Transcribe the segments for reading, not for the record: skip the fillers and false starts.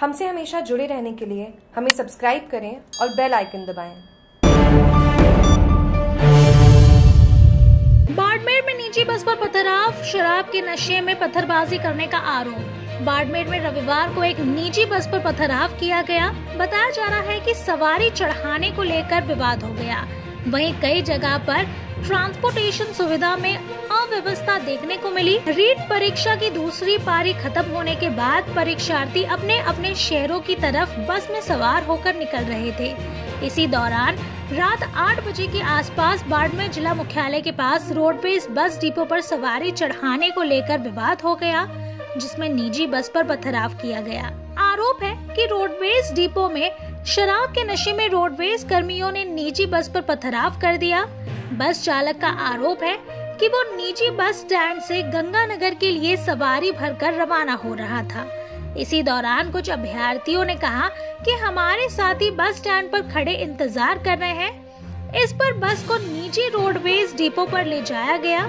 हमसे हमेशा जुड़े रहने के लिए हमें सब्सक्राइब करें और बेल आइकन दबाएं। बाड़मेर में निजी बस पर पथराव, शराब के नशे में पत्थरबाजी करने का आरोप। बाड़मेर में रविवार को एक निजी बस पर पथराव किया गया। बताया जा रहा है कि सवारी चढ़ाने को लेकर विवाद हो गया। वहीं कई जगह पर ट्रांसपोर्टेशन सुविधा में अव्यवस्था देखने को मिली। रीट परीक्षा की दूसरी पारी खत्म होने के बाद परीक्षार्थी अपने अपने शहरों की तरफ बस में सवार होकर निकल रहे थे। इसी दौरान रात 8 बजे के आसपास बाड़मेर जिला मुख्यालय के पास रोडवेज बस डिपो पर सवारी चढ़ाने को लेकर विवाद हो गया, जिसमें निजी बस पर पथराव किया गया। आरोप है कि रोडवेज डिपो में शराब के नशे में रोडवेज कर्मियों ने निजी बस पर पथराव कर दिया। बस चालक का आरोप है कि वो निजी बस स्टैंड से गंगानगर के लिए सवारी भरकर रवाना हो रहा था। इसी दौरान कुछ अभ्यर्थियों ने कहा कि हमारे साथी बस स्टैंड पर खड़े इंतजार कर रहे हैं। इस पर बस को निजी रोडवेज डिपो पर ले जाया गया,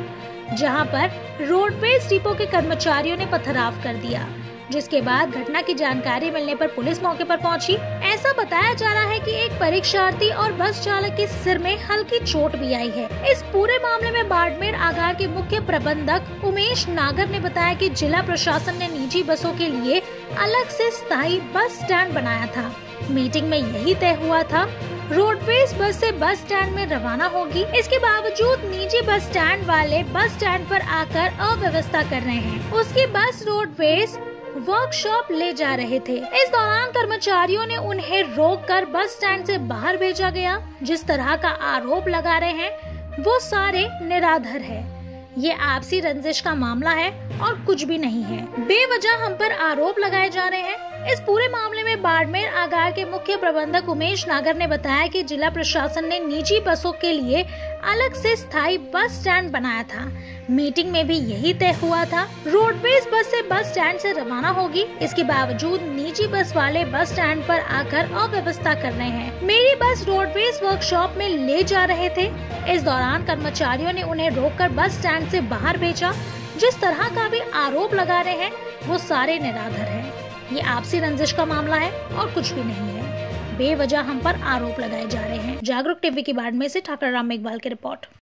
जहां पर रोडवेज डिपो के कर्मचारियों ने पथराव कर दिया, जिसके बाद घटना की जानकारी मिलने पर पुलिस मौके पर पहुंची। ऐसा बताया जा रहा है कि एक परीक्षार्थी और बस चालक के सिर में हल्की चोट भी आई है। इस पूरे मामले में बाड़मेर आगार के मुख्य प्रबंधक उमेश नागर ने बताया कि जिला प्रशासन ने निजी बसों के लिए अलग से स्थायी बस स्टैंड बनाया था। मीटिंग में यही तय हुआ था रोडवेज बस से बस स्टैंड में रवाना होगी। इसके बावजूद निजी बस स्टैंड वाले बस स्टैंड पर आकर अव्यवस्था कर रहे हैं। उसकी बस रोडवेज वर्कशॉप ले जा रहे थे। इस दौरान कर्मचारियों ने उन्हें रोककर बस स्टैंड से बाहर भेजा गया। जिस तरह का आरोप लगा रहे हैं वो सारे निराधार है। ये आपसी रंजिश का मामला है और कुछ भी नहीं है। बेवजह हम पर आरोप लगाए जा रहे हैं। इस पूरे मामले में बाड़मेर आगार के मुख्य प्रबंधक उमेश नागर ने बताया कि जिला प्रशासन ने निजी बसों के लिए अलग से स्थायी बस स्टैंड बनाया था। मीटिंग में भी यही तय हुआ था रोडवेज बस से बस स्टैंड से रवाना होगी। इसके बावजूद निजी बस वाले बस स्टैंड पर आकर अव्यवस्था कर रहे हैं। मेरी बस रोडवेज वर्कशॉप में ले जा रहे थे। इस दौरान कर्मचारियों ने उन्हें रोककर बस स्टैंड से बाहर भेजा। जिस तरह का भी आरोप लगा रहे हैं वो सारे निराधार है। ये आपसी रंजिश का मामला है और कुछ भी नहीं है। बेवजह हम पर आरोप लगाए जा रहे हैं। जागरूक टीवी की बाड़मेर से ठाकर राम मेघवाल की रिपोर्ट।